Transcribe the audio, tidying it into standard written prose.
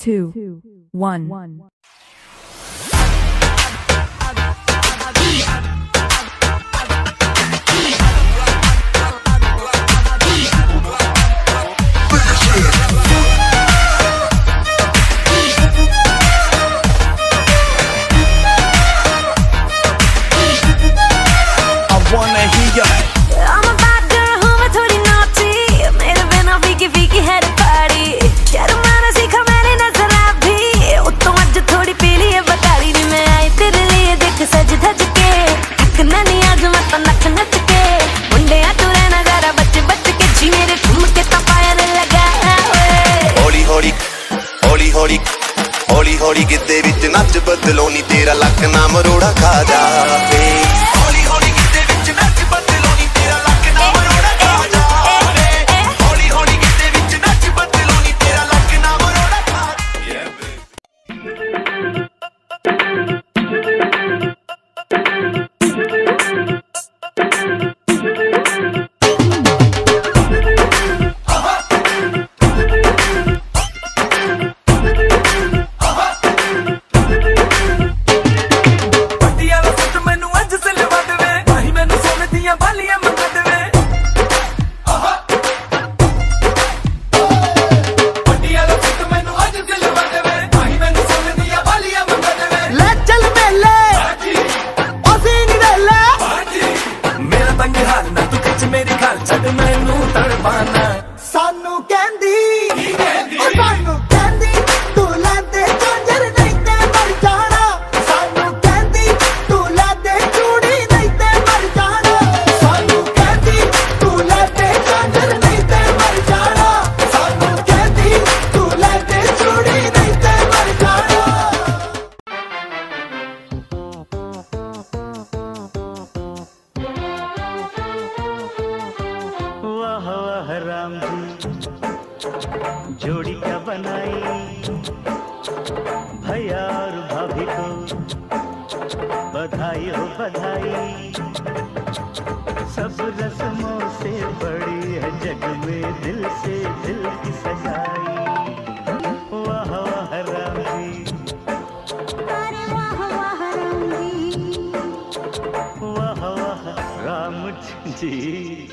2, 1. होली होली गिद्धे विच नच बदलो नी तेरा लक ना मरोड़ा खा जावे। होली होली गिद्धे विच नच बदलो नी तेरा लक ना मरोड़ा खा जावे। होली होली गिद्धे विच नच बदलो नी तेरा लक ना मरोड़ा खा जावे। वाह रामजी जोड़ी क्या बनाई, भैया और भाभी को बधाई हो बधाई। सब रस्मों से बड़ी है जग में दिल से दिल की सगाई। वाह वाह रामजी, अरे वाह वाह रामजी, वाह वाह राम जी।